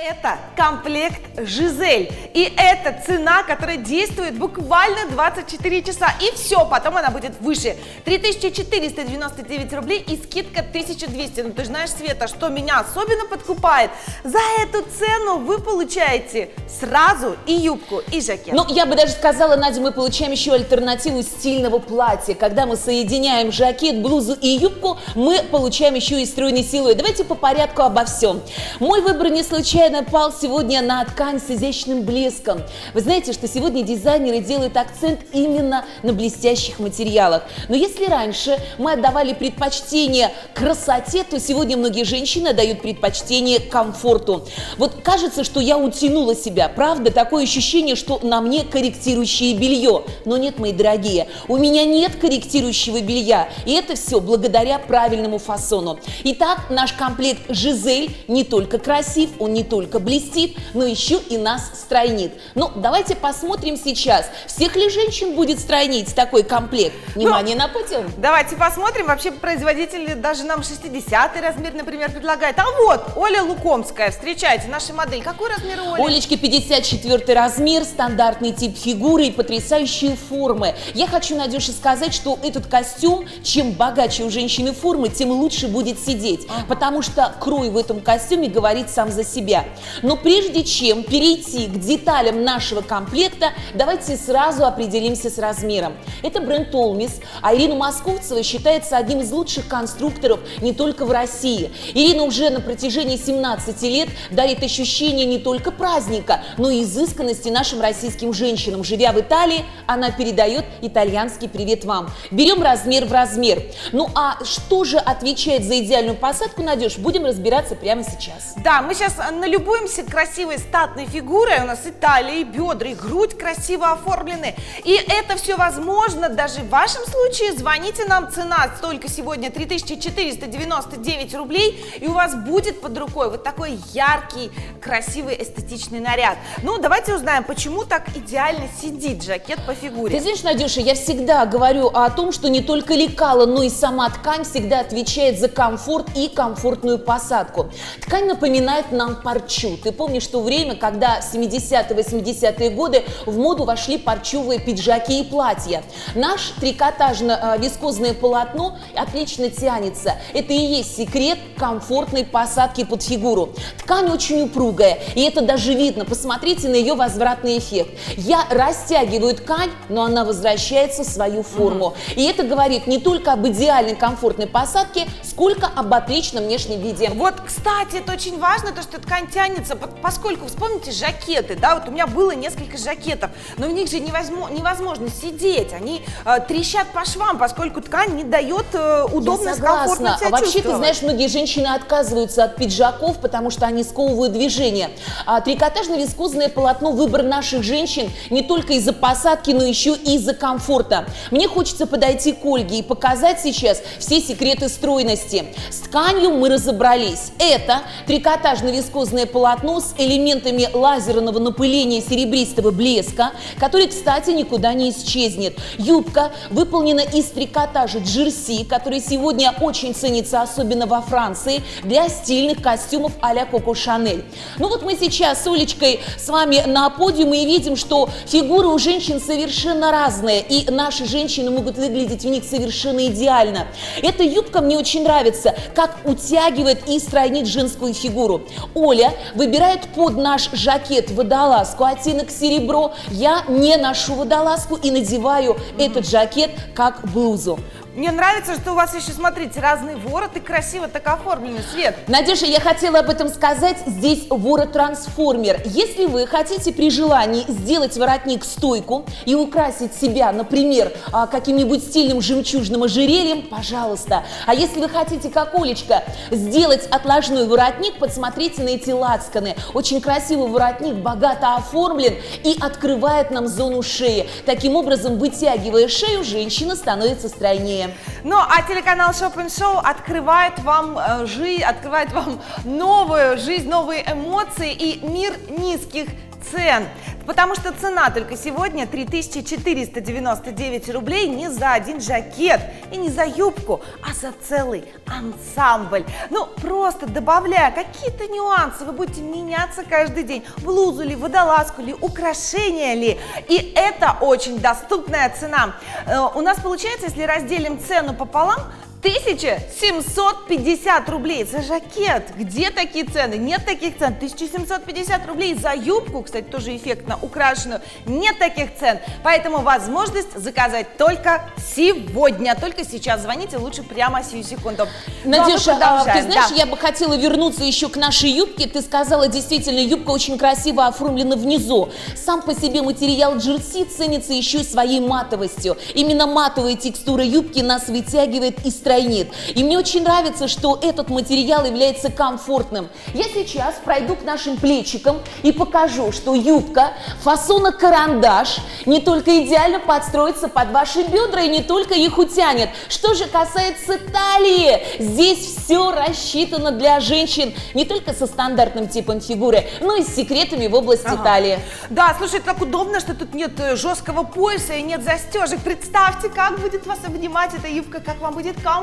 Это комплект «Жизель», и это цена, которая действует буквально 24 часа, и все, потом она будет выше. 3499 рублей и скидка 1200. Ну ты же знаешь, Света, что меня особенно подкупает, за эту цену вы получаете сразу и юбку, и жакет. Ну, я бы даже сказала, Надя, мы получаем еще альтернативу стильного платья. Когда мы соединяем жакет, блузу и юбку, мы получаем еще и стройный силуэт. Давайте по порядку обо всем. Мой выбор не случайно пал сегодня на ткань с изящным блеском. Вы знаете, что сегодня дизайнеры делают акцент именно на блестящих материалах. Но если раньше мы отдавали предпочтение красоте, то сегодня многие женщины дают предпочтение комфорту. Вот кажется, что я утянула себя. Правда, такое ощущение, что на мне корректирующее белье. Но нет, мои дорогие, у меня нет корректирующего белья. И это все благодаря правильному фасону. Итак, наш комплект «Жизель» не только красив, он не только блестит, но еще и нас стройнит. Ну, давайте посмотрим сейчас, всех ли женщин будет стройнить такой комплект. Внимание, ну, на Путин. Давайте посмотрим. Вообще производители даже нам 60-й размер, например, предлагает. А вот Оля Лукомская, встречайте, наша модель. Какой размер у Оли? Олечки 54-й размер, стандартный тип фигуры и потрясающие формы. Я хочу, Надюша, сказать, что этот костюм, чем богаче у женщины формы, тем лучше будет сидеть, потому что крой в этом костюме говорит сам за себя. Но прежде чем перейти к деталям нашего комплекта, давайте сразу определимся с размером. Это бренд Толмис, а Ирина Московцева считается одним из лучших конструкторов не только в России. Ирина уже на протяжении 17 лет дарит ощущение не только праздника, но и изысканности нашим российским женщинам. Живя в Италии, она передает итальянский привет вам. Берем размер в размер. Ну а что же отвечает за идеальную посадку, Надюш, будем разбираться прямо сейчас. Да, мы сейчас налюбуемся красивой статной фигурой, у нас и талия, и бедра, и грудь красиво оформлены. И это все возможно даже в вашем случае. Звоните нам, цена столько сегодня 3499 рублей, и у вас будет под рукой вот такой яркий, красивый, эстетичный наряд. Ну, давайте узнаем, почему так идеально сидит жакет по фигуре. Ты знаешь, Надюша, я всегда говорю о том, что не только лекало, но и сама ткань всегда отвечает за комфорт и комфортную посадку. Ткань напоминает нам парчу. Ты помнишь то время, когда в 70-80-е годы в моду вошли парчевые пиджаки и платья. Наш трикотажно-вискозное полотно отлично тянется. Это и есть секрет комфортной посадки под фигуру. Ткань очень упругая, и это даже видно. Посмотрите на ее возвратный эффект. Я растягиваю ткань, но она возвращается в свою форму. И это говорит не только об идеальной комфортной посадке, сколько об отличном внешнем виде. Вот, кстати, это очень важно, то, что ткань тянется, поскольку, вспомните, жакеты, да, вот у меня было несколько жакетов, но в них же невозможно сидеть, они трещат по швам, поскольку ткань не дает удобно, комфортно себя чувствовать. Вообще, ты знаешь, многие женщины отказываются от пиджаков, потому что они сковывают движение. Трикотажно-вискозное полотно – выбор наших женщин не только из-за посадки, но еще и из-за комфорта. Мне хочется подойти к Ольге и показать сейчас все секреты стройности. С тканью мы разобрались. Это трикотажно-вискозное полотно с элементами лазерного напыления серебристого блеска, который, кстати, никуда не исчезнет. Юбка выполнена из трикотажа джерси, который сегодня очень ценится, особенно во Франции, для стильных костюмов а-ля Коко Шанель. Ну вот мы сейчас с Олечкой с вами на подиуме и видим, что фигуры у женщин совершенно разные, и наши женщины могут выглядеть в них совершенно идеально. Эта юбка мне очень нравится, как утягивает и стройнит женскую фигуру. Оля выбирает под наш жакет водолазку, оттенок серебро. Я не ношу водолазку и надеваю этот жакет как блузу. Мне нравится, что у вас еще, смотрите, разные вороты, красиво так оформлены, Свет. Надюша, я хотела об этом сказать, здесь ворот-трансформер. Если вы хотите при желании сделать воротник-стойку и украсить себя, например, каким-нибудь стильным жемчужным ожерельем, пожалуйста. А если вы хотите, как Олечка, сделать отложной воротник, подсмотрите на эти лацканы. Очень красивый воротник, богато оформлен и открывает нам зону шеи. Таким образом, вытягивая шею, женщина становится стройнее. Ну, а телеканал Shop and Show открывает вам новую жизнь, новые эмоции и мир низких цен. потому что цена только сегодня 3499 рублей не за один жакет и не за юбку, а за целый ансамбль. Ну, просто добавляя какие-то нюансы, вы будете меняться каждый день. Блузу ли, водолазку ли, украшения ли. И это очень доступная цена. У нас получается, если разделим цену пополам, 1750 рублей за жакет. Где такие цены? Нет таких цен. 1750 рублей за юбку, кстати, тоже эффектно украшенную. Нет таких цен. Поэтому возможность заказать только сегодня. Только сейчас звоните, лучше прямо сию секунду. Надюша, ты знаешь, я бы хотела вернуться еще к нашей юбке. Ты сказала, действительно, юбка очень красиво оформлена внизу. Сам по себе материал джерси ценится еще своей матовостью. Именно матовая текстура юбки нас вытягивает из. И мне очень нравится, что этот материал является комфортным. Я сейчас пройду к нашим плечикам и покажу, что юбка фасона карандаш не только идеально подстроится под ваши бедра и не только их утянет. Что же касается талии, здесь все рассчитано для женщин не только со стандартным типом фигуры, но и с секретами в области талии. Да, слушай, так удобно, что тут нет жесткого пояса и нет застежек. Представьте, как будет вас обнимать эта юбка, как вам будет комфортно.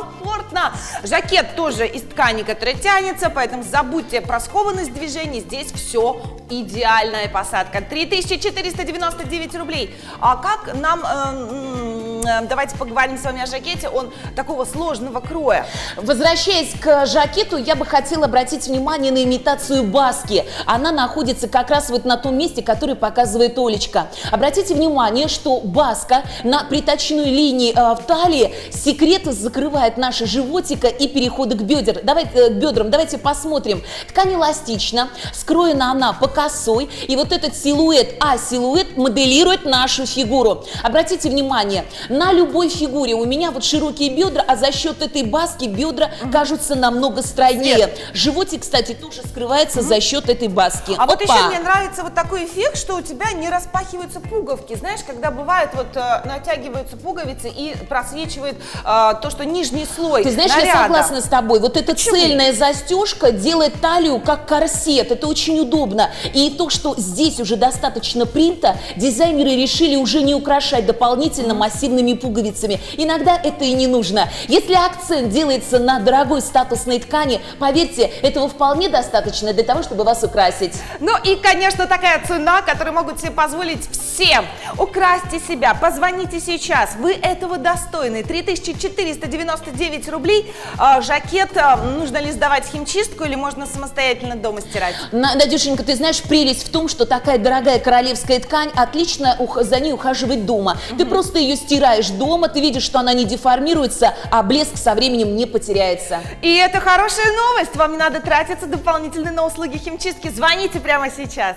Жакет тоже из ткани, которая тянется, поэтому забудьте про скованность движений. Здесь все идеальная посадка. 3499 рублей. А как нам... Давайте поговорим с вами о жакете, он такого сложного кроя. Возвращаясь к жакету, я бы хотела обратить внимание на имитацию баски. Она находится как раз вот на том месте, который показывает Олечка. Обратите внимание, что баска на приточной линии в талии секретно закрывает наши животика и переходы к бедрам. Давайте посмотрим. Ткань эластична, скроена она по косой, и вот этот силуэт, силуэт моделирует нашу фигуру. Обратите внимание, на любой фигуре у меня вот широкие бедра, а за счет этой баски бедра кажутся намного стройнее. Животик, кстати, тоже скрывается за счет этой баски. А вот еще мне нравится вот такой эффект, что у тебя не распахиваются пуговки. Знаешь, когда бывает вот натягиваются пуговицы и просвечивает то, что нижний слой. Ты знаешь, наряда. Я согласна с тобой. Вот эта цельная застежка делает талию как корсет. Это очень удобно. И то, что здесь уже достаточно принта, дизайнеры решили уже не украшать дополнительно массивными пуговицами. Иногда это и не нужно. Если акцент делается на дорогой статусной ткани, поверьте, этого вполне достаточно для того, чтобы вас украсить. Ну и, конечно, такая цена, которую могут себе позволить все. Украсьте себя, позвоните сейчас. Вы этого достойны. 3499 рублей. Жакет, нужно ли сдавать в химчистку или можно самостоятельно дома стирать? Надюшенька, ты знаешь, прелесть в том, что такая дорогая королевская ткань, отлично за ней ухаживать дома. Ты просто ее стираешь дома, ты видишь, что она не деформируется, а блеск со временем не потеряется. И это хорошая новость. Вам не надо тратиться дополнительно на услуги химчистки. Звоните прямо сейчас.